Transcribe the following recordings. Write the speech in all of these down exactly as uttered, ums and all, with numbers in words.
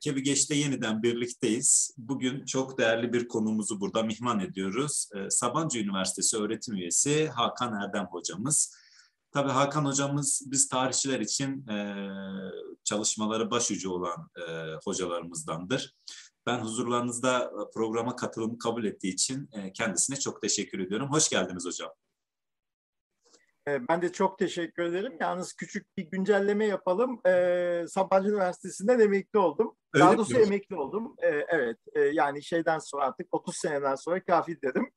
Kebigeç'te yeniden birlikteyiz. Bugün çok değerli bir konuğumuzu burada mihman ediyoruz. Sabancı Üniversitesi öğretim üyesi Hakan Erdem hocamız. Tabii Hakan hocamız biz tarihçiler için çalışmaları başucu olan hocalarımızdandır. Ben huzurlarınızda programa katılımı kabul ettiği için kendisine çok teşekkür ediyorum. Hoş geldiniz hocam. Ben de çok teşekkür ederim. Yalnız küçük bir güncelleme yapalım. E, Sabancı Üniversitesi'nden emekli oldum. Öyle Daha doğrusu emekli oldum. E, evet. E, yani şeyden sonra artık otuz seneden sonra kafi dedim.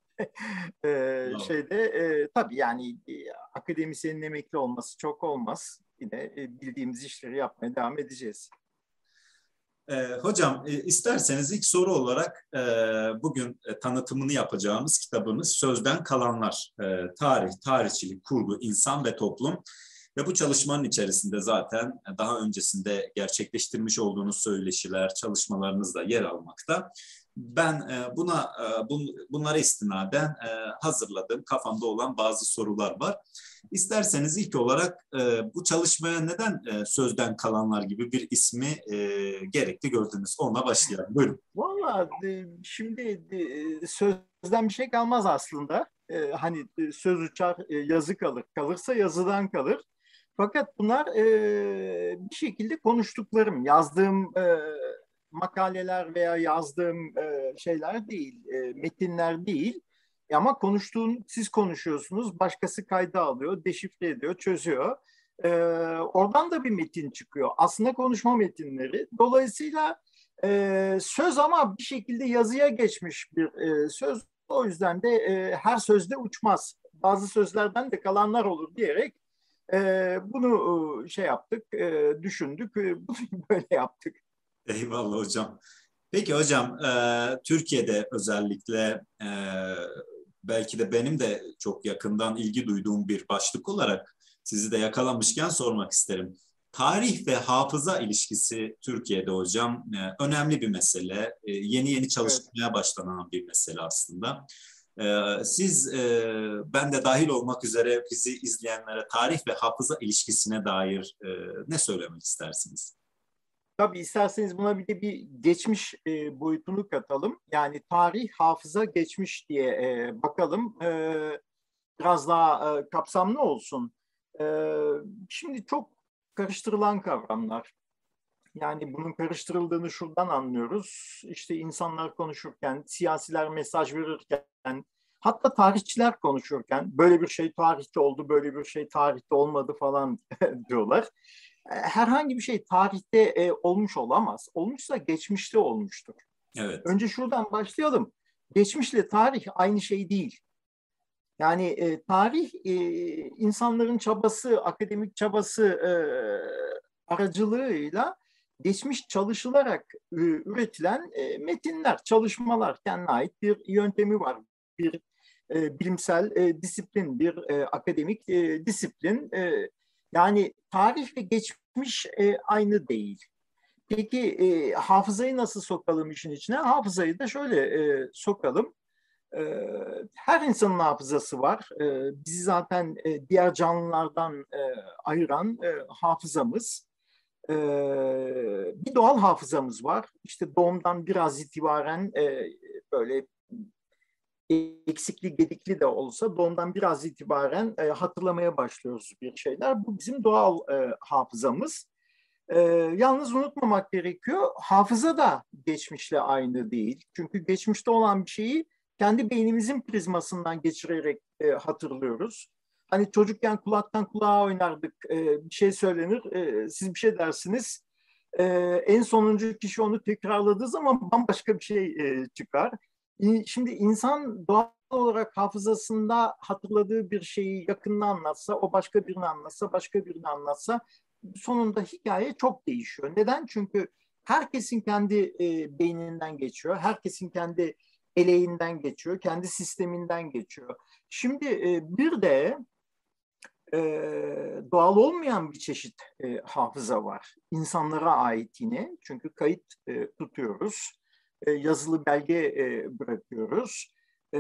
e, şeyde e, tabii yani e, akademisyenin emekli olması çok olmaz. Yine e, bildiğimiz işleri yapmaya devam edeceğiz. E, hocam e, isterseniz ilk soru olarak e, bugün e, tanıtımını yapacağımız kitabımız Sözden Kalanlar. E, tarih, tarihçilik, kurgu, insan ve toplum. Ve bu çalışmanın içerisinde zaten daha öncesinde gerçekleştirmiş olduğunuz söyleşiler, çalışmalarınızda yer almakta. Ben e, buna e, bun, bunlara istinaden e, hazırladığım kafamda olan bazı sorular var. İsterseniz ilk olarak e, bu çalışmaya neden e, Sözden Kalanlar gibi bir ismi e, gerekli gördünüz? Onunla başlayalım. Buyurun. Vallahi şimdi sözden bir şey kalmaz aslında. E, hani söz uçar, yazı kalır. Kalırsa yazıdan kalır. Fakat bunlar e, bir şekilde konuştuklarım, yazdığım e, makaleler veya yazdığım e, şeyler değil, e, metinler değil. E, ama konuştuğun, siz konuşuyorsunuz, başkası kayda alıyor, deşifre ediyor, çözüyor. E, oradan da bir metin çıkıyor. Aslında konuşma metinleri. Dolayısıyla e, söz ama bir şekilde yazıya geçmiş bir e, söz. O yüzden de e, her sözde uçmaz. Bazı sözlerden de kalanlar olur diyerek bunu şey yaptık, düşündük, böyle yaptık. Eyvallah hocam. Peki hocam, Türkiye'de özellikle belki de benim de çok yakından ilgi duyduğum bir başlık olarak sizi de yakalamışken sormak isterim. Tarih ve hafıza ilişkisi Türkiye'de hocam önemli bir mesele. Yeni yeni çalışmaya evet. başlanan bir mesele aslında. Siz, ben de dahil olmak üzere bizi izleyenlere tarih ve hafıza ilişkisine dair ne söylemek istersiniz? Tabii isterseniz buna bir de bir geçmiş boyutunu katalım. Yani tarih, hafıza, geçmiş diye bakalım. Biraz daha kapsamlı olsun. Şimdi çok karıştırılan kavramlar. Yani bunun karıştırıldığını şuradan anlıyoruz. İşte insanlar konuşurken, siyasiler mesaj verirken, hatta tarihçiler konuşurken böyle bir şey tarihte oldu, böyle bir şey tarihte olmadı falan diyorlar. Herhangi bir şey tarihte e, olmuş olamaz. Olmuşsa geçmişte olmuştur. Evet. Önce şuradan başlayalım. Geçmişle tarih aynı şey değil. Yani e, tarih e, insanların çabası, akademik çabası e, aracılığıyla geçmiş çalışılarak üretilen metinler, çalışmalar, kendine ait bir yöntemi var. Bir bilimsel disiplin, bir akademik disiplin. Yani tarih ve geçmiş aynı değil. Peki hafızayı nasıl sokalım işin içine? Hafızayı da şöyle sokalım. Her insanın hafızası var. Bizi zaten diğer canlılardan ayıran hafızamız. Ee, bir doğal hafızamız var. İşte doğumdan biraz itibaren e, böyle eksikli gedikli de olsa doğumdan biraz itibaren e, hatırlamaya başlıyoruz bir şeyler. Bu bizim doğal e, hafızamız. E, yalnız unutmamak gerekiyor. Hafıza da geçmişle aynı değil. Çünkü geçmişte olan bir şeyi kendi beynimizin prizmasından geçirerek e, hatırlıyoruz. Hani çocukken kulaktan kulağa oynardık, ee, bir şey söylenir, ee, siz bir şey dersiniz. Ee, en sonuncu kişi onu tekrarladığı zaman bambaşka bir şey e, çıkar. Şimdi insan doğal olarak hafızasında hatırladığı bir şeyi yakınına anlatsa, o başka birini anlatsa, başka birini anlatsa sonunda hikaye çok değişiyor. Neden? Çünkü herkesin kendi e, beyninden geçiyor, herkesin kendi eleğinden geçiyor, kendi sisteminden geçiyor. Şimdi e, bir de... Ee, doğal olmayan bir çeşit e, hafıza var. İnsanlara ait yine. Çünkü kayıt e, tutuyoruz. E, yazılı belge e, bırakıyoruz. E,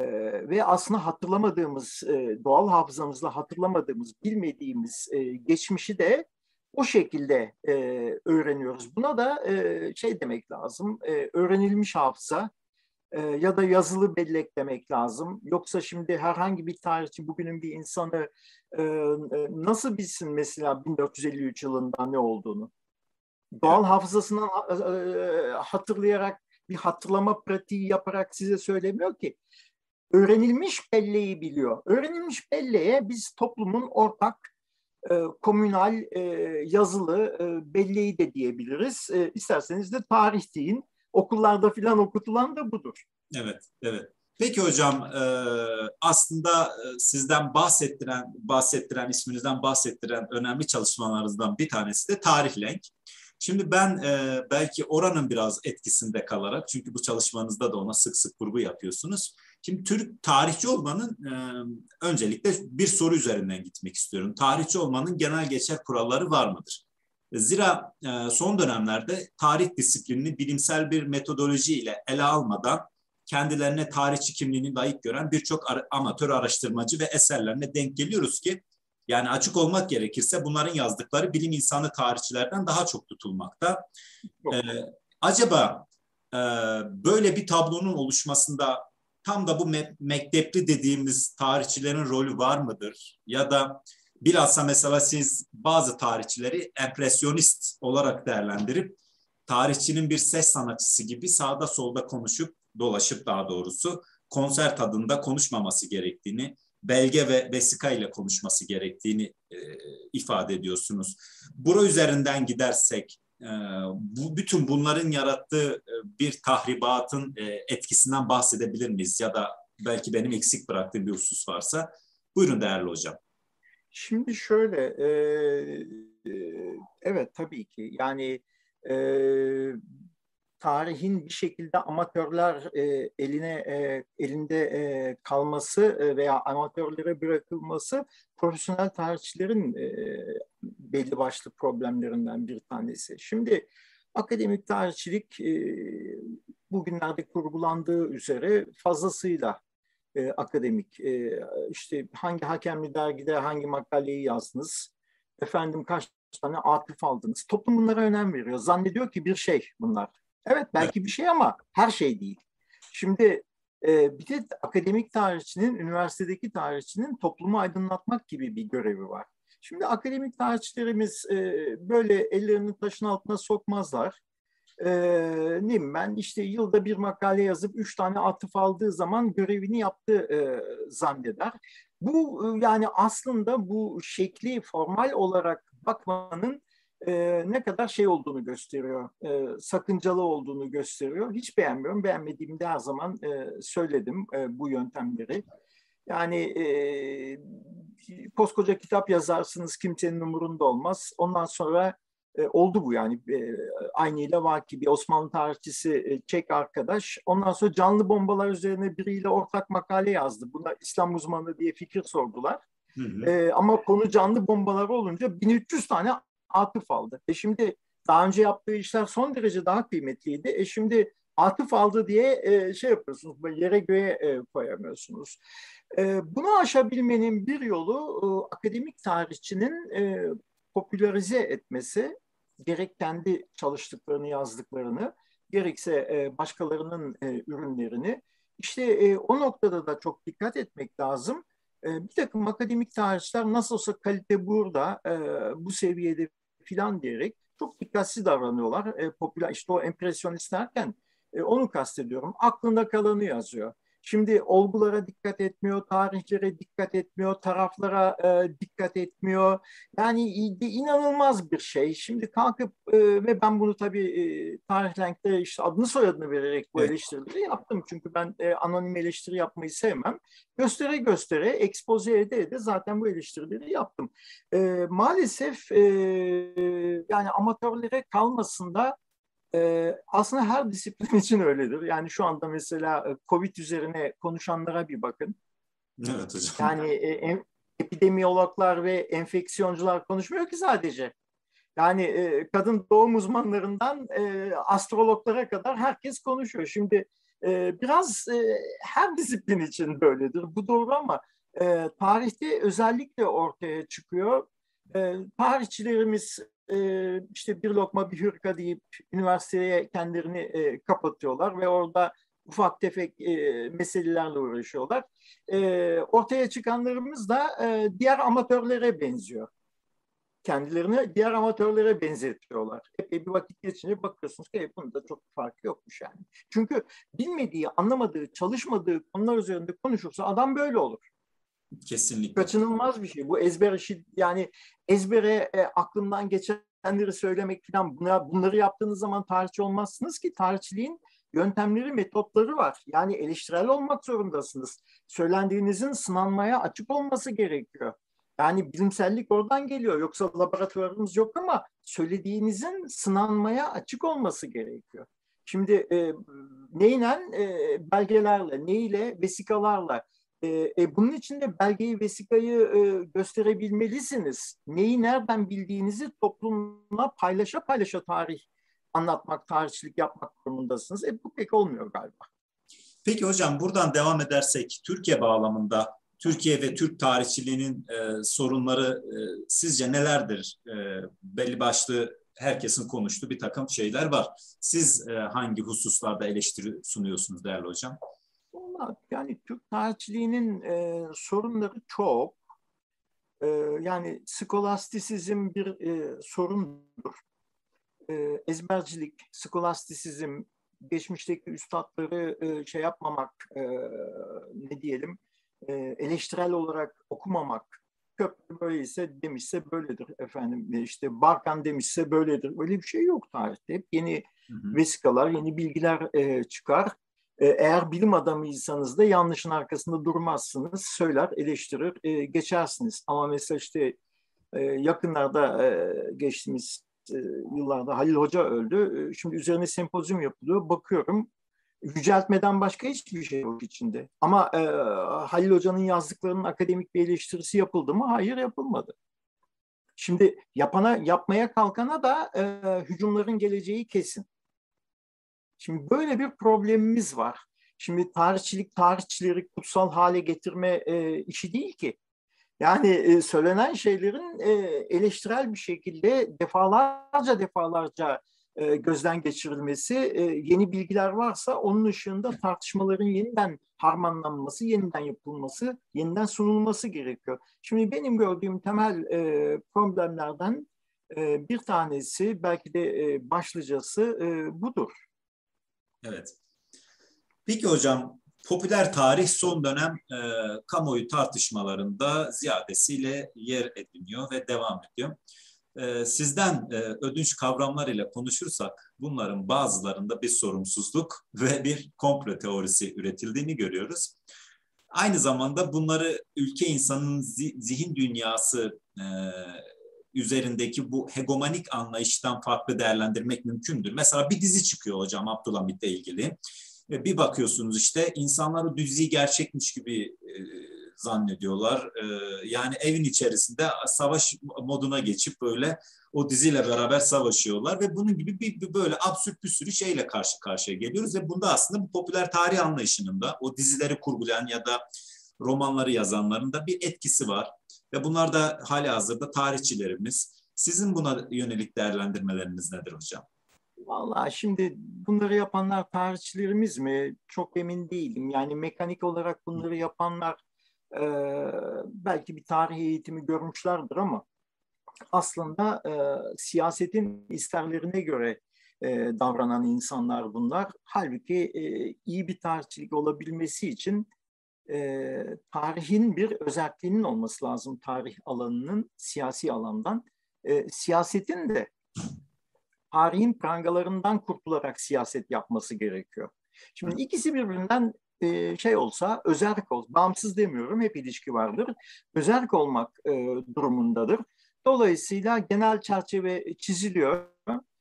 e, ve aslında hatırlamadığımız, e, doğal hafızamızla hatırlamadığımız, bilmediğimiz e, geçmişi de O şekilde e, öğreniyoruz. Buna da e, şey demek lazım, e, öğrenilmiş hafıza e, ya da yazılı bellek demek lazım. Yoksa şimdi herhangi bir tarihçi bugünün bir insanı e, nasıl bilsin mesela bin dört yüz elli üç yılında ne olduğunu? Doğal hafızasından e, hatırlayarak, bir hatırlama pratiği yaparak size söylemiyor ki. Öğrenilmiş belleği biliyor. Öğrenilmiş belleğe biz toplumun ortak, e, komünal, e, yazılı e, belleği de diyebiliriz. E, isterseniz de tarih deyin. Okullarda filan okutulan da budur. Evet, evet. Peki hocam, e, aslında sizden bahsettiren, bahsettiren, isminizden bahsettiren önemli çalışmalarınızdan bir tanesi de tarihlenk. Şimdi ben e, belki oranın biraz etkisinde kalarak, çünkü bu çalışmanızda da ona sık sık vurgu yapıyorsunuz. Şimdi Türk tarihçi olmanın e, öncelikle bir soru üzerinden gitmek istiyorum. Tarihçi olmanın genel geçer kuralları var mıdır? Zira e, son dönemlerde tarih disiplinini bilimsel bir metodolojiyle ele almadan kendilerine tarihçi kimliğini layık gören birçok ar- amatör araştırmacı ve eserlerine denk geliyoruz ki, yani açık olmak gerekirse bunların yazdıkları bilim insanı tarihçilerden daha çok tutulmakta. Ee, acaba e, böyle bir tablonun oluşmasında tam da bu me mektepli dediğimiz tarihçilerin rolü var mıdır? Ya da bilhassa mesela siz bazı tarihçileri empresyonist olarak değerlendirip tarihçinin bir ses sanatçısı gibi sağda solda konuşup dolaşıp, daha doğrusu konser tadında konuşmaması gerektiğini, belge ve vesika ile konuşması gerektiğini e, ifade ediyorsunuz. Bura üzerinden gidersek, e, bu, bütün bunların yarattığı e, bir tahribatın e, etkisinden bahsedebilir miyiz? Ya da belki benim eksik bıraktığım bir husus varsa. Buyurun değerli hocam. Şimdi şöyle, e, e, evet tabii ki. Yani e, tarihin bir şekilde amatörler e, eline e, elinde e, kalması e, veya amatörlere bırakılması profesyonel tarihçilerin e, belli başlı problemlerinden bir tanesi. Şimdi akademik tarihçilik e, bugünlerde kurgulandığı üzere fazlasıyla e, akademik. E, işte hangi hakemli dergide hangi makaleyi yazdınız, efendim kaç tane atıf aldınız. Toplum bunlara önem veriyor. Zannediyor ki bir şey bunlar. Evet, belki bir şey ama her şey değil. Şimdi e, bir de akademik tarihçinin, üniversitedeki tarihçinin toplumu aydınlatmak gibi bir görevi var. Şimdi akademik tarihçilerimiz e, böyle ellerini taşın altına sokmazlar. E, ne bileyim ben işte yılda bir makale yazıp üç tane atıf aldığı zaman görevini yaptı e, zanneder. Bu e, yani aslında bu şekli formal olarak bakmanın Ee, ne kadar şey olduğunu gösteriyor, e, sakıncalı olduğunu gösteriyor. Hiç beğenmiyorum, beğenmediğimde her zaman e, söyledim e, bu yöntemleri. Yani e, koskoca kitap yazarsınız, kimsenin umurunda olmaz. Ondan sonra e, oldu bu yani. E, aynıyla vaki bir Osmanlı tarihçisi e, Çek arkadaş. Ondan sonra canlı bombalar üzerine biriyle ortak makale yazdı. Buna İslam uzmanı diye fikir sordular. Hı hı. E, ama konu canlı bombalar olunca bin üç yüz tane atıf aldı. E şimdi daha önce yaptığı işler son derece daha kıymetliydi. E şimdi atıf aldı diye e, şey yapıyorsunuz, böyle yere göğe e, koyamıyorsunuz. E, bunu aşabilmenin bir yolu e, akademik tarihçinin e, popülerize etmesi. Gerek kendi çalıştıklarını, yazdıklarını, gerekse e, başkalarının e, ürünlerini. İşte e, o noktada da çok dikkat etmek lazım. E, bir takım akademik tarihçiler nasıl olsa kalite burada, e, bu seviyede filan diyerek çok dikkatsiz davranıyorlar. E, popüler, işte o empresyonist derken e, onu kastediyorum. Aklında kalanı yazıyor. Şimdi olgulara dikkat etmiyor, tarihlere dikkat etmiyor, taraflara e, dikkat etmiyor. Yani inanılmaz bir şey. Şimdi kalkıp e, ve ben bunu tabii e, tarihlenkte işte adını soyadını vererek bu evet. eleştirileri yaptım. Çünkü ben e, anonim eleştiri yapmayı sevmem. Göstere göstere, ekspoze ede ede zaten bu eleştirileri yaptım. E, maalesef e, yani amatörlere kalmasında Ee, aslında her disiplin için öyledir. Yani şu anda mesela Covid üzerine konuşanlara bir bakın. Evet hocam. Yani e, epidemiyologlar ve enfeksiyoncular konuşmuyor ki sadece. Yani e, kadın doğum uzmanlarından e, astrologlara kadar herkes konuşuyor. Şimdi e, biraz e, her disiplin için böyledir. Bu doğru ama e, tarihte özellikle ortaya çıkıyor. E, tarihçilerimiz e, işte bir lokma bir hırka deyip üniversiteye kendilerini e, kapatıyorlar ve orada ufak tefek e, meselelerle uğraşıyorlar. E, ortaya çıkanlarımız da e, diğer amatörlere benziyor. Kendilerini diğer amatörlere benzetiyorlar. Epey bir vakit geçince bakıyorsunuz ki e, bunun da çok farkı yokmuş yani. Çünkü bilmediği, anlamadığı, çalışmadığı konular üzerinde konuşursa adam böyle olur. Kesinlikle. Kaçınılmaz bir şey. Bu ezber işi, yani ezbere e, aklımdan geçenleri söylemek falan, buna, bunları yaptığınız zaman tarihçi olmazsınız ki. Tarihçiliğin yöntemleri, metotları var. Yani eleştirel olmak zorundasınız. Söylendiğinizin sınanmaya açık olması gerekiyor. Yani bilimsellik oradan geliyor. Yoksa laboratuvarımız yok ama söylediğinizin sınanmaya açık olması gerekiyor. Şimdi e, neyle? E, belgelerle, neyle? Vesikalarla. E, e, bunun için de belgeyi, vesikayı e, gösterebilmelisiniz. Neyi nereden bildiğinizi toplumla paylaşa paylaşa tarih anlatmak, tarihçilik yapmak durumundasınız. E, bu pek olmuyor galiba. Peki hocam, buradan devam edersek Türkiye bağlamında Türkiye ve Türk tarihçiliğinin e, sorunları e, sizce nelerdir? E, belli başlı herkesin konuştuğu bir takım şeyler var. Siz e, hangi hususlarda eleştiri sunuyorsunuz değerli hocam? Yani Türk tarihçiliğinin e, sorunları çok. E, yani skolastisizm bir e, sorundur. E, ezbercilik, skolastisizm, geçmişteki üstadları e, şey yapmamak, e, ne diyelim, e, eleştirel olarak okumamak. Köprü böyleyse demişse böyledir efendim. İşte Barkan demişse böyledir. Öyle bir şey yok tarihte. Hep yeni hı hı. vesikalar, yeni bilgiler e, çıkar. Eğer bilim adamıysanız da yanlışın arkasında durmazsınız, söyler, eleştirir, e, geçersiniz. Ama mesela işte e, yakınlarda e, geçtiğimiz e, yıllarda Halil Hoca öldü. E, şimdi üzerine sempozyum yapılıyor. Bakıyorum, yüceltmeden başka hiçbir şey yok içinde. Ama e, Halil Hoca'nın yazdıklarının akademik bir eleştirisi yapıldı mı? Hayır, yapılmadı. Şimdi yapana, yapmaya kalkana da e, hücumların geleceği kesin. Şimdi böyle bir problemimiz var. Şimdi tarihçilik, tarihçileri kutsal hale getirme e, işi değil ki. Yani e, söylenen şeylerin e, eleştirel bir şekilde defalarca defalarca e, gözden geçirilmesi, e, yeni bilgiler varsa onun ışığında tartışmaların yeniden harmanlanması, yeniden yapılması, yeniden sunulması gerekiyor. Şimdi benim gördüğüm temel e, problemlerden e, bir tanesi, belki de e, başlıcası e, budur. Evet. Peki hocam, popüler tarih son dönem e, kamuoyu tartışmalarında ziyadesiyle yer ediniyor ve devam ediyor. E, sizden e, ödünç kavramlar ile konuşursak bunların bazılarında bir sorumsuzluk ve bir komplo teorisi üretildiğini görüyoruz. Aynı zamanda bunları ülke insanının zihin dünyası e, üzerindeki bu hegemonik anlayıştan farklı değerlendirmek mümkündür. Mesela bir dizi çıkıyor hocam Abdülhamit'le ilgili. Bir bakıyorsunuz işte insanlar o diziyi gerçekmiş gibi e, zannediyorlar. E, yani evin içerisinde savaş moduna geçip böyle o diziyle beraber savaşıyorlar ve bunun gibi bir, bir böyle absürt bir sürü şeyle karşı karşıya geliyoruz ve bunda aslında bu popüler tarih anlayışının da o dizileri kurgulayan ya da romanları yazanların da bir etkisi var. Ve bunlar da hali hazırda tarihçilerimiz. Sizin buna yönelik değerlendirmeleriniz nedir hocam? Vallahi şimdi bunları yapanlar tarihçilerimiz mi? Çok emin değilim. Yani mekanik olarak bunları yapanlar e, belki bir tarih eğitimi görmüşlerdir ama aslında e, siyasetin isterlerine göre e, davranan insanlar bunlar. Halbuki e, iyi bir tarihçilik olabilmesi için E, tarihin bir özelliğinin olması lazım, tarih alanının siyasi alandan. E, siyasetin de tarihin prangalarından kurtularak siyaset yapması gerekiyor. Şimdi ikisi birbirinden e, şey olsa, özerk ol, bağımsız demiyorum, hep ilişki vardır. Özerk olmak e, durumundadır. Dolayısıyla genel çerçeve çiziliyor.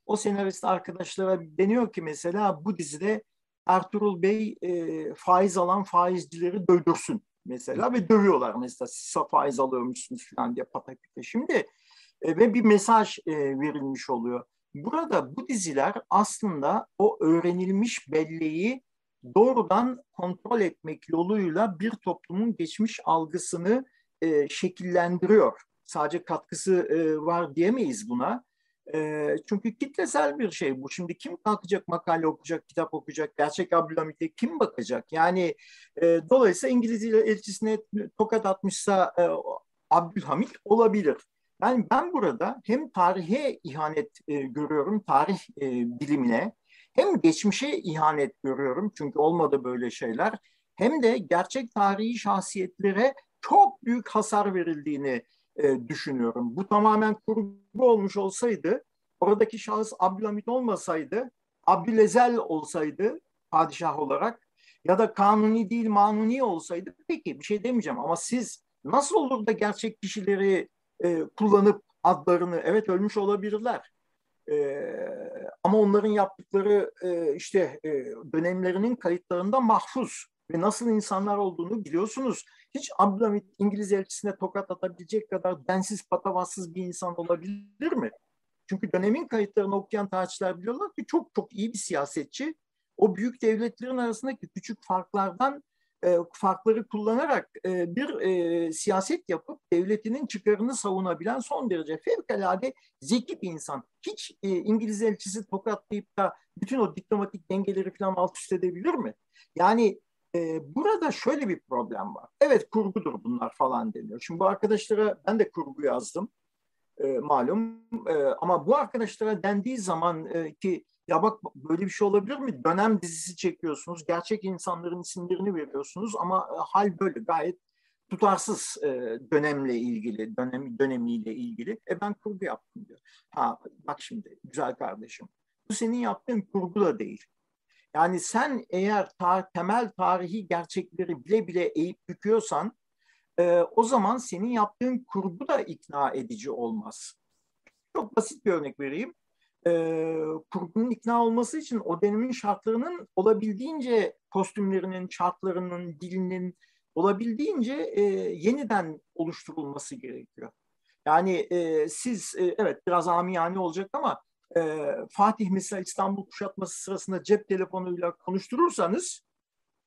O senarist arkadaşlara deniyor ki mesela bu dizide Ertuğrul Bey e, faiz alan faizcileri dövdürsün mesela ve dövüyorlar mesela, siz faiz alıyormuşsunuz falan diye pataküte. Şimdi e, ve bir mesaj e, verilmiş oluyor. Burada bu diziler aslında o öğrenilmiş belleği doğrudan kontrol etmek yoluyla bir toplumun geçmiş algısını e, şekillendiriyor. Sadece katkısı e, var diyemeyiz buna. E, çünkü kitlesel bir şey bu. Şimdi kim kalkacak, makale okuyacak, kitap okuyacak, gerçek Abdülhamit'e kim bakacak? Yani e, dolayısıyla İngiliz elçisine tokat atmışsa e, Abdülhamit olabilir. Yani ben burada hem tarihe ihanet e, görüyorum, tarih e, bilimine, hem geçmişe ihanet görüyorum, çünkü olmadı böyle şeyler, hem de gerçek tarihi şahsiyetlere çok büyük hasar verildiğini e, düşünüyorum. Bu tamamen kurgu olmuş olsaydı, oradaki şahıs Abdülhamit olmasaydı, Abdülezel olsaydı padişah olarak ya da kanuni değil manuni olsaydı, peki bir şey demeyeceğim, ama siz nasıl olur da gerçek kişileri e, kullanıp adlarını, evet ölmüş olabilirler, Ee, ama onların yaptıkları e, işte e, dönemlerinin kayıtlarında mahfuz ve nasıl insanlar olduğunu biliyorsunuz. Hiç Abdülhamit İngiliz elçisine tokat atabilecek kadar densiz, patavatsız bir insan olabilir mi? Çünkü dönemin kayıtlarını okuyan tarihçiler biliyorlar ki çok çok iyi bir siyasetçi. O büyük devletlerin arasındaki küçük farklardan e, farkları kullanarak e, bir e, siyaset yapıp devletinin çıkarını savunabilen son derece fevkalade zeki bir insan. Hiç e, İngiliz elçisi tokatlayıp da bütün o diplomatik dengeleri falan alt üst edebilir mi? Yani e, burada şöyle bir problem var. Evet, kurgudur bunlar falan deniyor. Şimdi bu arkadaşlara, ben de kurgu yazdım e, malum, e, ama bu arkadaşlara dendiği zaman e, ki ya bak böyle bir şey olabilir mi? Dönem dizisi çekiyorsunuz, gerçek insanların isimlerini veriyorsunuz ama e, hal böyle, gayet tutarsız e, dönemle ilgili, dönemi, dönemiyle ilgili. E ben kurgu yaptım diyor. Ha bak şimdi güzel kardeşim, bu senin yaptığın kurgu da değil. Yani sen eğer tar temel tarihi gerçekleri bile bile eğip büküyorsan e, o zaman senin yaptığın kurgu da ikna edici olmaz. Çok basit bir örnek vereyim. E, kurgunun ikna olması için o dönemin şartlarının olabildiğince, kostümlerinin, şartlarının, dilinin olabildiğince e, yeniden oluşturulması gerekiyor. Yani e, siz e, evet biraz amiyane olacak ama e, Fatih mesela İstanbul kuşatması sırasında cep telefonuyla konuşturursanız,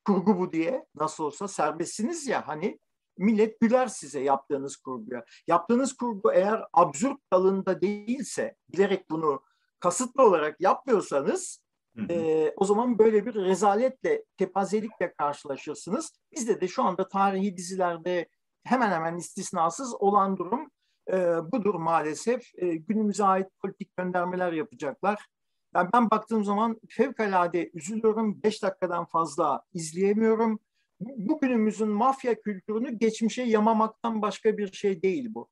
kurgu bu diye, nasıl olsa serbestsiniz ya, hani millet güler size yaptığınız kurguya. Yaptığınız kurgu eğer absürt dalında değilse, bilerek bunu kasıtlı olarak yapmıyorsanız, Ee, o zaman böyle bir rezaletle, tepazelikle karşılaşırsınız. Bizde de şu anda tarihi dizilerde hemen hemen istisnasız olan durum e, budur maalesef. E, günümüze ait politik göndermeler yapacaklar. Yani ben baktığım zaman fevkalade üzülüyorum. Beş dakikadan fazla izleyemiyorum. Bugünümüzün mafya kültürünü geçmişe yamamaktan başka bir şey değil bu.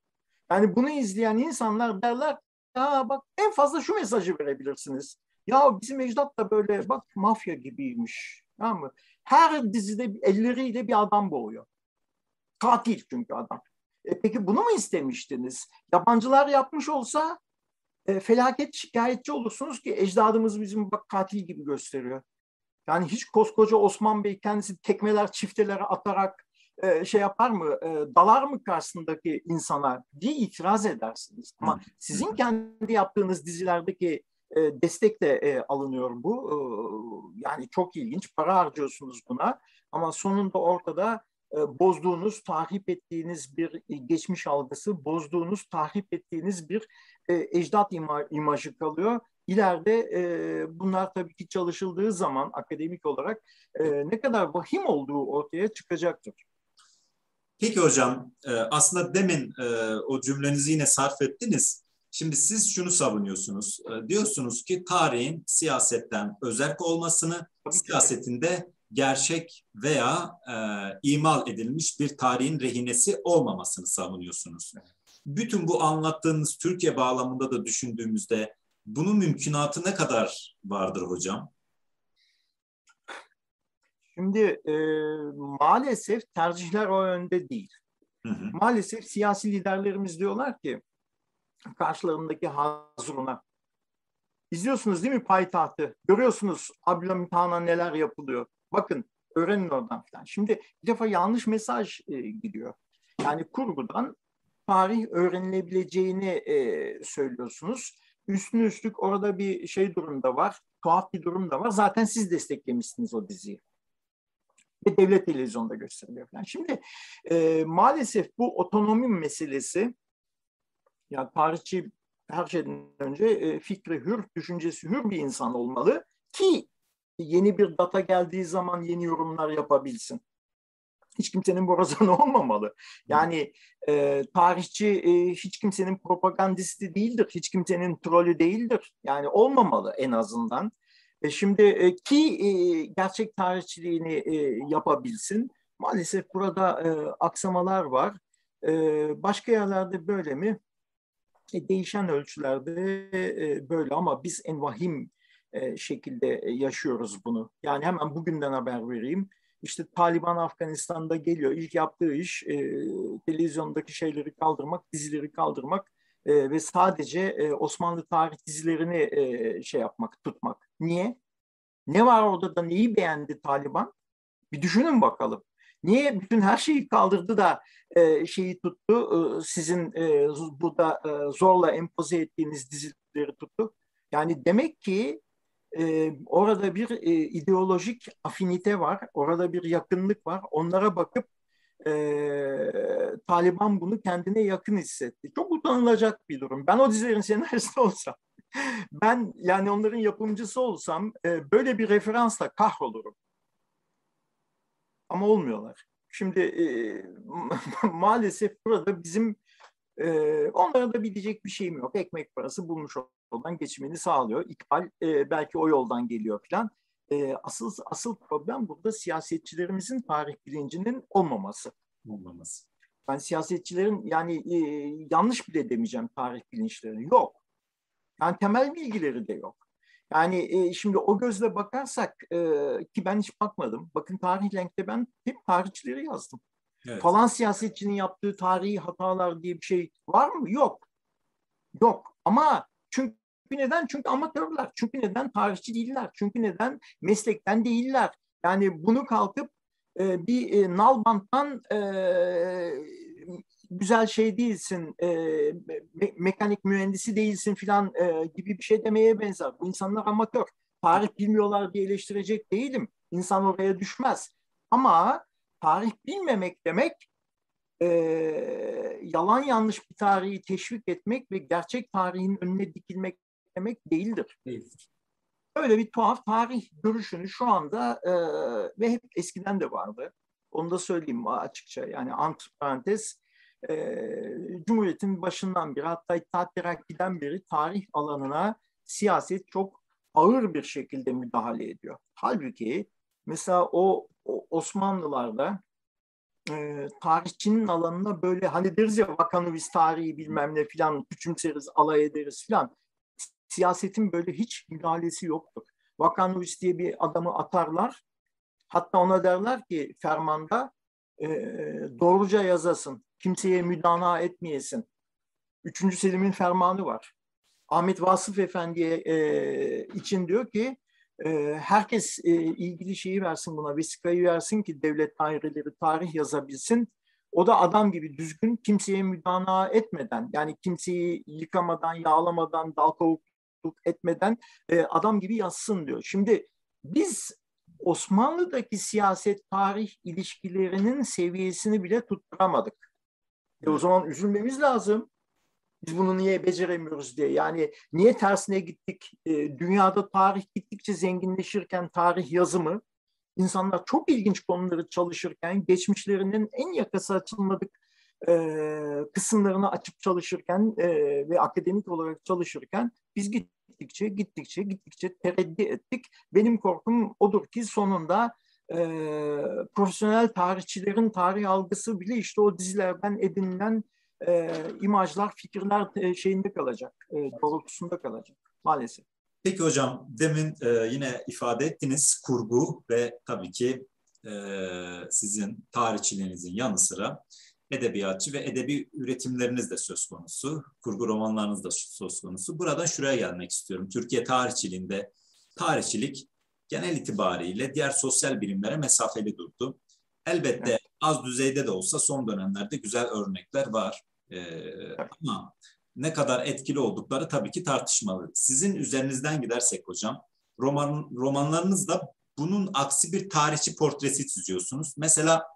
Yani bunu izleyen insanlar derler, "Aa, bak en fazla şu mesajı verebilirsiniz. Ya bizim ecdat da böyle bak mafya gibiymiş." Tamam mı? Her dizide elleriyle bir adam boğuyor. Katil çünkü adam. E peki bunu mu istemiştiniz? Yabancılar yapmış olsa e, felaket şikayetçi olursunuz ki ecdadımız bizim bak katil gibi gösteriyor. Yani hiç koskoca Osman Bey kendisi tekmeler, çiftelere atarak e, şey yapar mı? E, dalar mı karşısındaki insana diye itiraz edersiniz. Ama sizin kendi yaptığınız dizilerdeki destek de alınıyor bu. Yani çok ilginç. Para harcıyorsunuz buna. Ama sonunda ortada bozduğunuz, tahrip ettiğiniz bir geçmiş algısı, bozduğunuz, tahrip ettiğiniz bir ecdat imajı kalıyor. İleride bunlar tabii ki çalışıldığı zaman akademik olarak ne kadar vahim olduğu ortaya çıkacaktır. Peki hocam, aslında demin o cümlenizi yine sarf ettiniz. Şimdi siz şunu savunuyorsunuz, diyorsunuz ki tarihin siyasetten özerk olmasını, siyasetinde gerçek veya e, imal edilmiş bir tarihin rehinesi olmamasını savunuyorsunuz. Bütün bu anlattığınız Türkiye bağlamında da düşündüğümüzde bunun mümkünatı ne kadar vardır hocam? Şimdi e, maalesef tercihler o yönde değil. Hı hı. Maalesef siyasi liderlerimiz diyorlar ki, karşılarındaki Hazrun'a, izliyorsunuz değil mi payitahtı? Görüyorsunuz Abdülhamit Han'a neler yapılıyor. Bakın öğrenin oradan falan. Şimdi bir defa yanlış mesaj e, gidiyor. Yani kurgudan tarih öğrenilebileceğini e, söylüyorsunuz. Üstüne üstlük orada bir şey durumda var. Tuhaf bir durum da var. Zaten siz desteklemişsiniz o diziyi. Ve devlet televizyonda gösteriliyor falan. Şimdi e, maalesef bu otonomi meselesi, yani tarihçi her şeyden önce fikri hür, düşüncesi hür bir insan olmalı ki yeni bir data geldiği zaman yeni yorumlar yapabilsin. Hiç kimsenin borazanı olmamalı. Yani e, tarihçi e, hiç kimsenin propagandisti değildir, hiç kimsenin trolü değildir. Yani olmamalı en azından. E, şimdi e, ki e, gerçek tarihçiliğini e, yapabilsin. Maalesef burada e, aksamalar var. E, başka yerlerde böyle mi? E, değişen ölçülerde e, böyle ama biz en vahim e, şekilde yaşıyoruz bunu. Yani hemen bugünden haber vereyim. İşte Taliban Afganistan'da geliyor. İlk yaptığı iş e, televizyondaki şeyleri kaldırmak, dizileri kaldırmak e, ve sadece e, Osmanlı tarih dizilerini e, şey yapmak, tutmak. Niye? Ne var orada da neyi beğendi Taliban? Bir düşünün bakalım. Niye bütün her şeyi kaldırdı da e, şeyi tuttu, e, sizin e, burada e, zorla empoze ettiğiniz dizileri tuttu? Yani demek ki Ee, orada bir e, ideolojik afinite var, orada bir yakınlık var. Onlara bakıp e, Taliban bunu kendine yakın hissetti. Çok utanılacak bir durum. Ben o dizilerin senaristi olsam, ben yani onların yapımcısı olsam e, böyle bir referansla kahrolurum. Ama olmuyorlar. Şimdi e, maalesef burada bizim e, onlara da bilecek bir şeyim yok. Ekmek parası bulmuş olduk. Yoldan geçimini sağlıyor. İkbal e, belki o yoldan geliyor falan. E, asıl asıl problem burada siyasetçilerimizin tarih bilincinin olmaması. Olmaması. Yani siyasetçilerin yani e, yanlış bile demeyeceğim tarih bilinçleri yok. Yani temel bilgileri de yok. Yani e, şimdi o gözle bakarsak e, ki ben hiç bakmadım. Bakın tarihlenkte ben hep tarihçileri yazdım. Evet. Falan siyasetçinin yaptığı tarihi hatalar diye bir şey var mı? Yok. Yok. Ama çünkü neden? Çünkü amatörler. Çünkü neden? Tarihçi değiller. Çünkü neden? Meslekten değiller. Yani bunu kalkıp e, bir e, nalbanttan e, güzel şey değilsin, e, me mekanik mühendisi değilsin filan e, gibi bir şey demeye benzer. Bu insanlar amatör. Tarih bilmiyorlar diye eleştirecek değilim. İnsan oraya düşmez. Ama tarih bilmemek demek Ee, yalan yanlış bir tarihi teşvik etmek ve gerçek tarihin önüne dikilmek demek değildir. Değildir. Öyle bir tuhaf tarih görüşünü şu anda e, ve hep eskiden de vardı. Onu da söyleyeyim açıkça. Yani antiparantez e, Cumhuriyet'in başından beri hatta İttihat Terakki'den beri tarih alanına siyaset çok ağır bir şekilde müdahale ediyor. Halbuki mesela o, o Osmanlılar'da E, tarihçinin alanına böyle hani deriz ya Vakanuvis tarihi bilmem ne filan küçümseriz, alay ederiz filan. Siyasetin böyle hiç müdahalesi yoktur. Vakanuvis diye bir adamı atarlar. Hatta ona derler ki fermanda e, doğruca yazasın. Kimseye müdana etmeyesin. Üçüncü Selim'in fermanı var. Ahmet Vasıf Efendi'ye e, için diyor ki herkes ilgili şeyi versin buna, vesikayı versin ki devlet daireleri tarih yazabilsin. O da adam gibi düzgün, kimseye müdana etmeden, yani kimseyi yıkamadan, yağlamadan, dal kavukluk etmeden adam gibi yazsın diyor. Şimdi biz Osmanlı'daki siyaset-tarih ilişkilerinin seviyesini bile tutturamadık. E o zaman üzülmemiz lazım. Biz bunu niye beceremiyoruz diye. Yani niye tersine gittik? E, dünyada tarih gittikçe zenginleşirken tarih yazımı, insanlar çok ilginç konuları çalışırken, geçmişlerinin en yakası açılmadık e, kısımlarını açıp çalışırken e, ve akademik olarak çalışırken biz gittikçe, gittikçe, gittikçe tereddüt ettik. Benim korkum odur ki sonunda e, profesyonel tarihçilerin tarih algısı bile işte o dizilerden edinilen E, imajlar, fikirler e, şeyinde kalacak, e, doğrultusunda kalacak maalesef. Peki hocam, demin e, yine ifade ettiniz kurgu ve tabii ki e, sizin tarihçiliğinizin yanı sıra edebiyatçı ve edebi üretimleriniz de söz konusu, kurgu romanlarınız da söz konusu. Buradan şuraya gelmek istiyorum. Türkiye tarihçiliğinde tarihçilik genel itibariyle diğer sosyal bilimlere mesafeli durdu. Elbette evet. Az düzeyde de olsa son dönemlerde güzel örnekler var. Ee, ama ne kadar etkili oldukları tabii ki tartışmalı. Sizin üzerinizden gidersek hocam, roman, romanlarınızda bunun aksi bir tarihçi portresi çiziyorsunuz. Mesela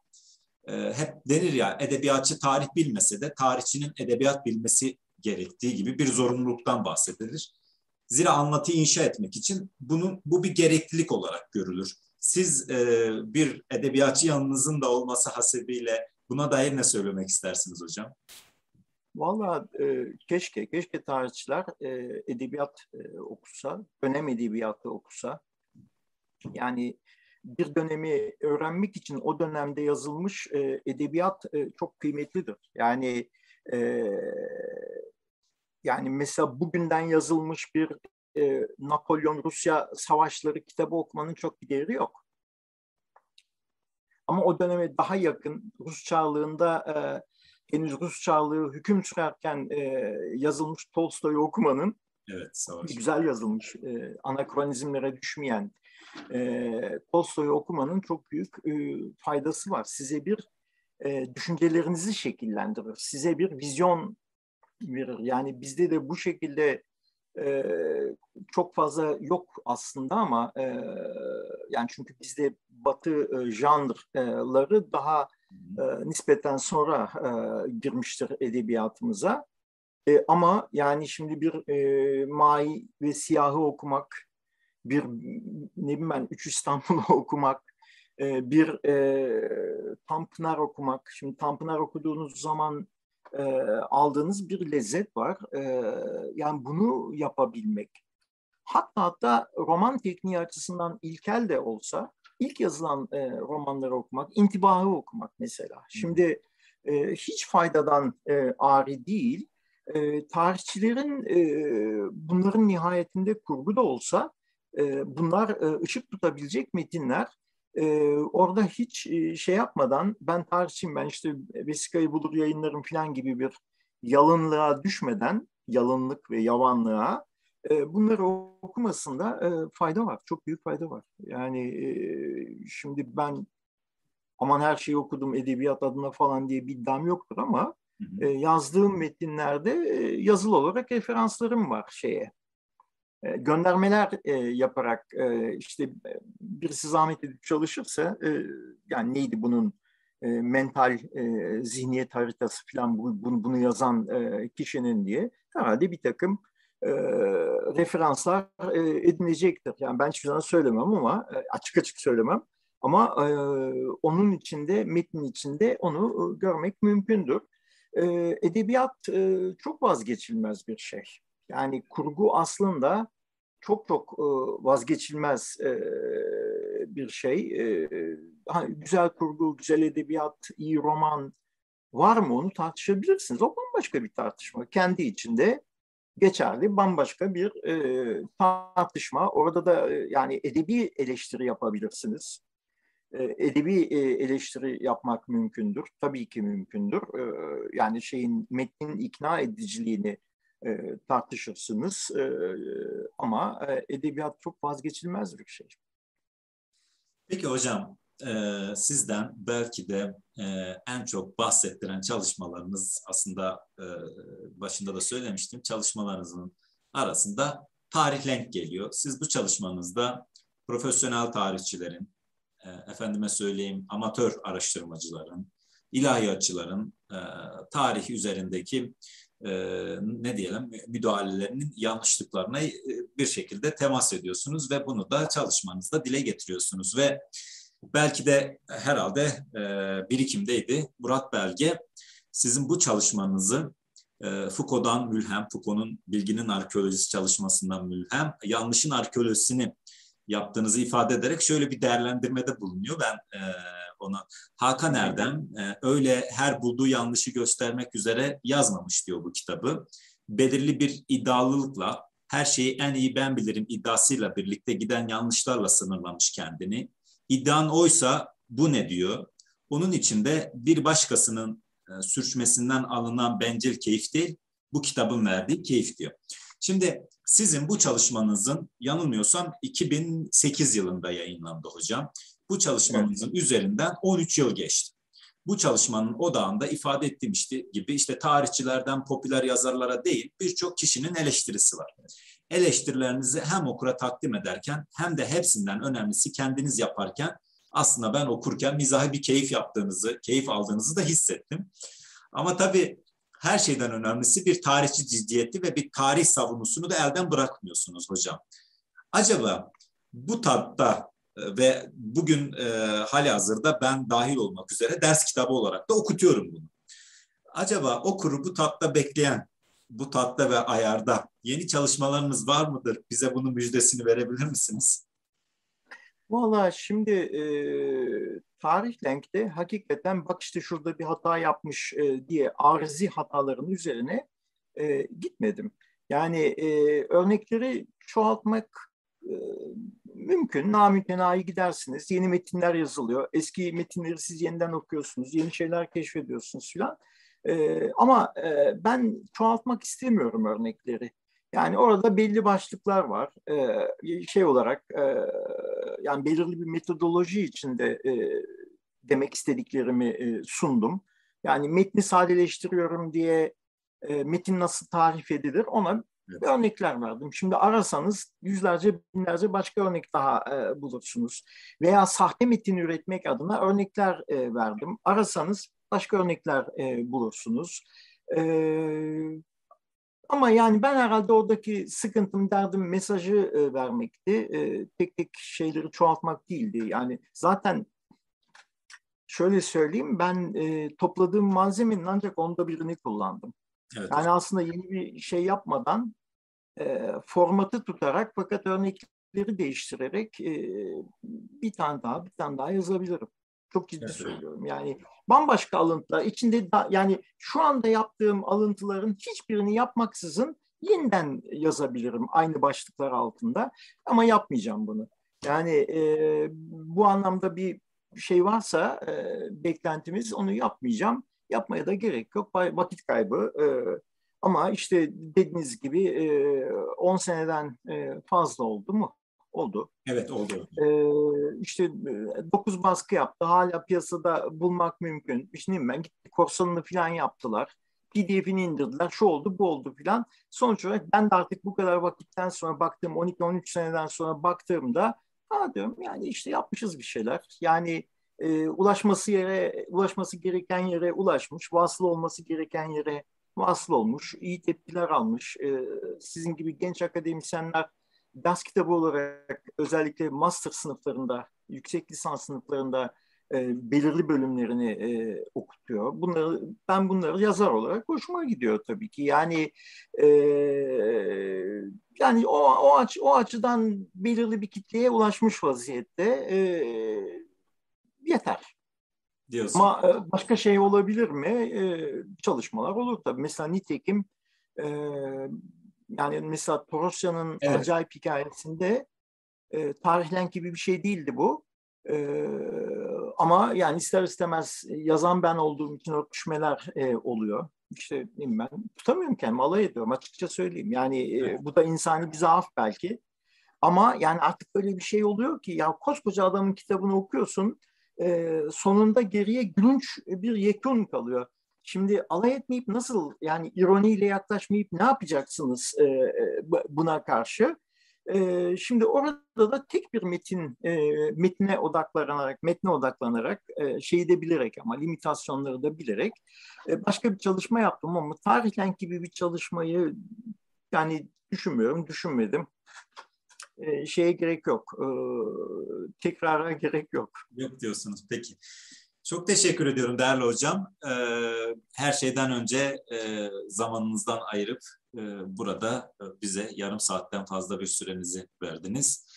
e, hep denir ya edebiyatçı tarih bilmese de tarihçinin edebiyat bilmesi gerektiği gibi bir zorunluluktan bahsedilir. Zira anlatıyı inşa etmek için bunun bu bir gereklilik olarak görülür. Siz e, bir edebiyatçı yanınızın da olması hasebiyle buna dair ne söylemek istersiniz hocam? Valla e, keşke keşke tarihçiler e, edebiyat e, okusa, dönem edebiyatı okusa. Yani bir dönemi öğrenmek için o dönemde yazılmış e, edebiyat e, çok kıymetlidir. Yani e, yani mesela bugünden yazılmış bir e, Napolyon Rusya savaşları kitabı okumanın çok bir değeri yok. Ama o döneme daha yakın Rus çağlığında e, henüz Rus çağlığı hüküm sürerken e, yazılmış Tolstoy'u okumanın, evet, güzel yazılmış, e, anakronizmlere düşmeyen e, Tolstoy'u okumanın çok büyük e, faydası var. Size bir e, düşüncelerinizi şekillendirir, size bir vizyon verir. Yani bizde de bu şekilde e, çok fazla yok aslında ama e, yani çünkü bizde Batı e, janrları daha E, nispeten sonra e, girmiştir edebiyatımıza. E, ama yani şimdi bir e, Mai ve Siyah'ı okumak, bir ne bileyim ben Üç İstanbul'u okumak, e, bir e, Tanpınar okumak. Şimdi Tanpınar okuduğunuz zaman e, aldığınız bir lezzet var. E, yani bunu yapabilmek. Hatta hatta roman tekniği açısından ilkel de olsa İlk yazılan e, romanları okumak, intibahı okumak mesela. Şimdi e, hiç faydadan e, ari değil. E, tarihçilerin e, bunların nihayetinde kurgu da olsa e, bunlar e, ışık tutabilecek metinler. E, orada hiç e, şey yapmadan ben tarihçiyim, ben işte vesikayı bulur yayınlarım falan gibi bir yalınlığa düşmeden, yalınlık ve yavanlığa bunları okumasında fayda var. Çok büyük fayda var. Yani şimdi ben aman her şeyi okudum edebiyat adına falan diye bir iddiam yoktur ama hı hı. yazdığım metinlerde yazılı olarak referanslarım var şeye. Göndermeler yaparak işte birisi zahmet edip çalışırsa yani neydi bunun mental zihniyet haritası falan bunu, bunu yazan kişinin diye herhalde bir takım E, referanslar e, edinecektir. Yani ben hiçbir zaman söylemem ama e, açık açık söylemem. Ama e, onun içinde, metnin içinde onu e, görmek mümkündür. E, edebiyat e, çok vazgeçilmez bir şey. Yani kurgu aslında çok çok e, vazgeçilmez e, bir şey. E, hani güzel kurgu, güzel edebiyat, iyi roman var mı onu tartışabilirsiniz. O bambaşka bir tartışma. Kendi içinde geçerli bambaşka bir e, tartışma. Orada da e, yani edebi eleştiri yapabilirsiniz. E, edebi e, eleştiri yapmak mümkündür. Tabii ki mümkündür. E, yani şeyin metnin ikna ediciliğini e, tartışırsınız. E, ama e, edebiyat çok vazgeçilmez bir şey. Peki hocam, e, sizden belki de e, en çok bahsettiren çalışmalarınız aslında e, başında da söylemiştim, çalışmalarınızın arasında tarihlenk geliyor. Siz bu çalışmanızda profesyonel tarihçilerin, e, efendime söyleyeyim amatör araştırmacıların, ilahiyatçıların e, tarih üzerindeki e, ne diyelim müdahalelerinin yanlışlıklarına e, bir şekilde temas ediyorsunuz ve bunu da çalışmanızda dile getiriyorsunuz ve belki de herhalde e, birikimdeydi. Murat Belge sizin bu çalışmanızı e, Foucault'dan mülhem, Foucault'un bilginin arkeolojisi çalışmasından mülhem, yanlışın arkeolojisini yaptığınızı ifade ederek şöyle bir değerlendirmede bulunuyor. Ben e, ona Hakan Erdem e, öyle her bulduğu yanlışı göstermek üzere yazmamış diyor bu kitabı. Belirli bir iddialılıkla, her şeyi en iyi ben bilirim iddiasıyla birlikte giden yanlışlarla sınırlamış kendini. İddian oysa bu ne diyor? Onun için de bir başkasının e, sürçmesinden alınan bencil keyif değil, bu kitabın verdiği keyif diyor. Şimdi sizin bu çalışmanızın yanılmıyorsam iki bin sekiz yılında yayınlandı hocam. Bu çalışmanızın evet. üzerinden on üç yıl geçti. Bu çalışmanın odağında ifade ettiğim işte gibi işte tarihçilerden popüler yazarlara değil birçok kişinin eleştirisi var. Eleştirilerinizi hem okura takdim ederken hem de hepsinden önemlisi kendiniz yaparken aslında ben okurken mizahi bir keyif yaptığınızı, keyif aldığınızı da hissettim. Ama tabii her şeyden önemlisi bir tarihçi ciddiyeti ve bir tarih savunusunu da elden bırakmıyorsunuz hocam. Acaba bu tatta ve bugün e, hali hazırda ben dahil olmak üzere ders kitabı olarak da okutuyorum bunu. Acaba okuru bu tatta bekleyen, bu tatta ve ayarda yeni çalışmalarınız var mıdır? Bize bunun müjdesini verebilir misiniz? Valla şimdi e, tarihlenkte hakikaten bak işte şurada bir hata yapmış e, diye arzi hataların üzerine e, gitmedim. Yani e, örnekleri çoğaltmak e, mümkün. Namütenayi gidersiniz. Yeni metinler yazılıyor. Eski metinleri siz yeniden okuyorsunuz. Yeni şeyler keşfediyorsunuz filan. E, ama e, ben çoğaltmak istemiyorum örnekleri. Yani orada belli başlıklar var. E, şey olarak e, yani belirli bir metodoloji içinde e, demek istediklerimi e, sundum. Yani metni sadeleştiriyorum diye e, metin nasıl tarif edilir ona örnekler verdim. Şimdi arasanız yüzlerce, binlerce başka örnek daha e, bulursunuz. Veya sahte metin üretmek adına örnekler e, verdim. Arasanız başka örnekler e, bulursunuz. E, ama yani ben herhalde oradaki sıkıntım, derdim mesajı e, vermekti. E, tek tek şeyleri çoğaltmak değildi. Yani zaten şöyle söyleyeyim, ben e, topladığım malzemenin ancak onda birini kullandım. Evet. Yani aslında yeni bir şey yapmadan e, formatı tutarak fakat örnekleri değiştirerek e, bir tane daha bir tane daha yazabilirim. Çok ciddi evet. söylüyorum. Yani bambaşka alıntılar içinde da, yani şu anda yaptığım alıntıların hiçbirini yapmaksızın yeniden yazabilirim aynı başlıklar altında, ama yapmayacağım bunu. Yani e, bu anlamda bir şey varsa e, beklentimiz, onu yapmayacağım. Yapmaya da gerek yok. Vakit kaybı. Ee, ama işte dediğiniz gibi e, on seneden e, fazla oldu mu? Oldu. Evet oldu. Ee, işte dokuz baskı yaptı. Hala piyasada bulmak mümkün. Şimdi ben gitti korsanını falan yaptılar. P D F'ini indirdiler. Şu oldu bu oldu falan. Sonuç olarak ben de artık bu kadar vakitten sonra baktığım, on iki on üç seneden sonra baktığımda ha diyorum, yani işte yapmışız bir şeyler. Yani E, ulaşması yere, ulaşması gereken yere ulaşmış, vasıl olması gereken yere vasıl olmuş, iyi tepkiler almış. E, sizin gibi genç akademisyenler ders kitabı olarak özellikle master sınıflarında, yüksek lisans sınıflarında e, belirli bölümlerini e, okutuyor. Bunları, ben bunları yazar olarak hoşuma gidiyor tabii ki. Yani e, yani o o, aç, o açıdan belirli bir kitleye ulaşmış vaziyette. E, Yeter. Diyorsun. Ama başka şey olabilir mi? Ee, çalışmalar olur tabii. Mesela nitekim e, yani mesela Torosya'nın evet. acayip hikayesinde e, tarihlenk gibi bir şey değildi bu. E, ama yani ister istemez yazan ben olduğum için örtüşmeler e, oluyor. İşte ben tutamıyorum kendimi, alay ediyorum, açıkça söyleyeyim. Yani evet. e, bu da insani bir zaaf belki. Ama yani artık öyle bir şey oluyor ki ya, koskoca adamın kitabını okuyorsun. Ee, sonunda geriye gülünç bir yekun kalıyor. Şimdi alay etmeyip nasıl, yani ironiyle yaklaşmayıp ne yapacaksınız e, buna karşı? E, şimdi orada da tek bir metin, e, metne odaklanarak, metne odaklanarak, e, şeyi de bilerek ama limitasyonları da bilerek e, başka bir çalışma yaptım, ama tarihlenk gibi bir çalışmayı yani düşünmüyorum, düşünmedim. Şeye gerek yok, tekrara gerek yok. Yok diyorsunuz, peki. Çok teşekkür ediyorum değerli hocam. Her şeyden önce zamanınızdan ayırıp burada bize yarım saatten fazla bir sürenizi verdiniz.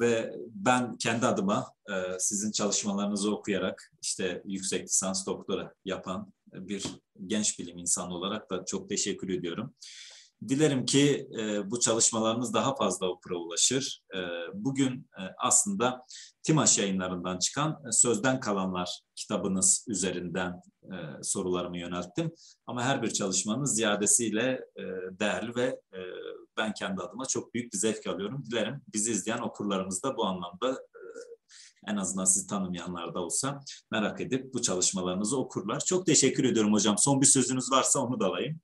Ve ben kendi adıma sizin çalışmalarınızı okuyarak işte yüksek lisans doktora yapan bir genç bilim insanı olarak da çok teşekkür ediyorum. Dilerim ki e, bu çalışmalarınız daha fazla okura ulaşır. E, bugün e, aslında Timaş yayınlarından çıkan e, Sözden Kalanlar kitabınız üzerinden e, sorularımı yönelttim. Ama her bir çalışmanız ziyadesiyle e, değerli ve e, ben kendi adıma çok büyük bir zevk alıyorum. Dilerim bizi izleyen okurlarımız da bu anlamda e, en azından sizi tanımayanlar da olsa merak edip bu çalışmalarınızı okurlar. Çok teşekkür ediyorum hocam. Son bir sözünüz varsa onu da alayım.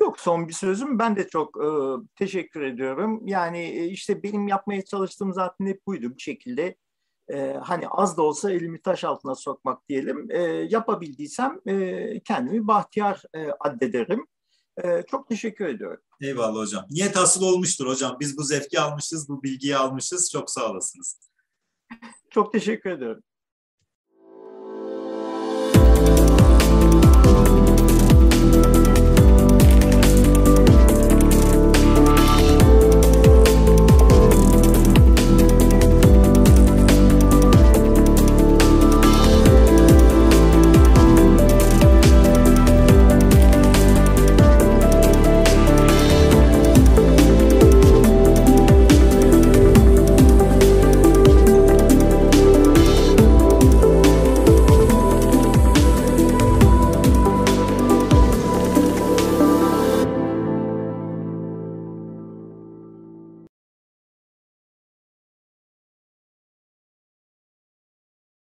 Yok, son bir sözüm. Ben de çok e, teşekkür ediyorum. Yani e, işte benim yapmaya çalıştığım zaten hep buydu. Bir şekilde e, hani az da olsa elimi taş altına sokmak diyelim, e, yapabildiysem e, kendimi bahtiyar e, addederim. E, çok teşekkür ediyorum. Eyvallah hocam. Niyet hasıl olmuştur hocam. Biz bu zevki almışız, bu bilgiyi almışız. Çok sağ olasınız. Çok teşekkür ediyorum.